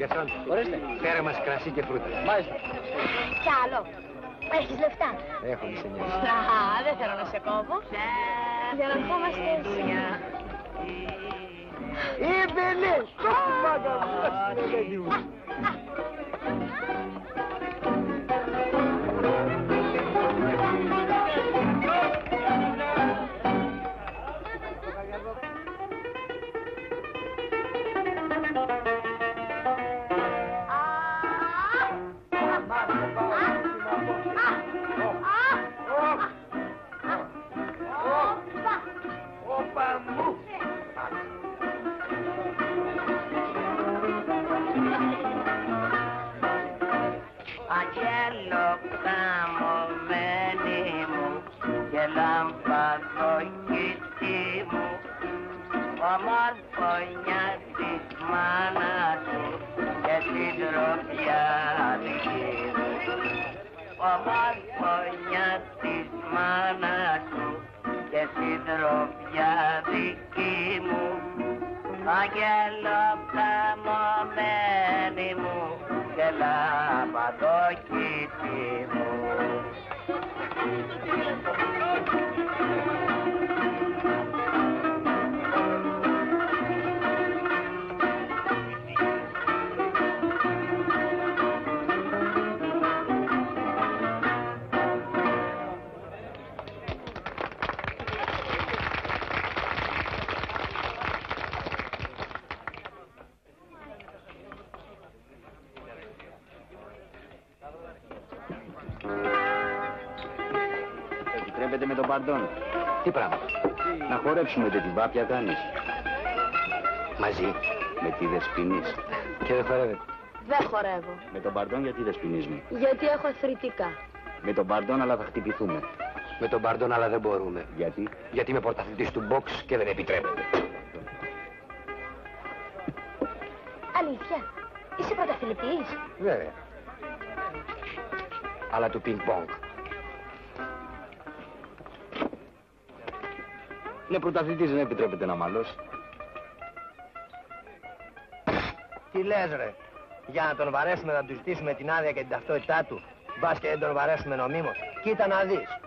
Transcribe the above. Γερσόν, φέρε μας κρασί και φρούτα. Μάλιστα. Κι άλλο. Έχεις λεφτά. Έχω μη σε νοιάζει. Δεν θέλω να σε κόβω. Διαναρχόμαστε εσύ. Ήμπελε, σώπη μάγκα μου. Τι πράγμα. Να χορέψουμε με την Βάπια Τάνης. Μαζί. Με τη Δεσποινής. Και δεν χορεύετε. Δεν χορεύω. Με τον Μπαρντόν γιατί Δεσποινής μου. Γιατί έχω θρητικά. Με τον Μπαρντόν αλλά θα χτυπηθούμε. Με τον Μπαρντόν αλλά δεν μπορούμε. Γιατί. Γιατί είμαι πρωταθλητής του box και δεν επιτρέπεται. Αλήθεια. Είσαι πρωταθλητής. Βέβαια. Αλλά του πινκ πονγκ. Ναι, πρωταθλητής, δεν επιτρέπεται να μαλώσει. Τι λες ρε, για να τον βαρέσουμε να του ζητήσουμε την άδεια και την ταυτότητά του, μπας και δεν τον βαρέσουμε νομίμως. Κοίτα να δεις.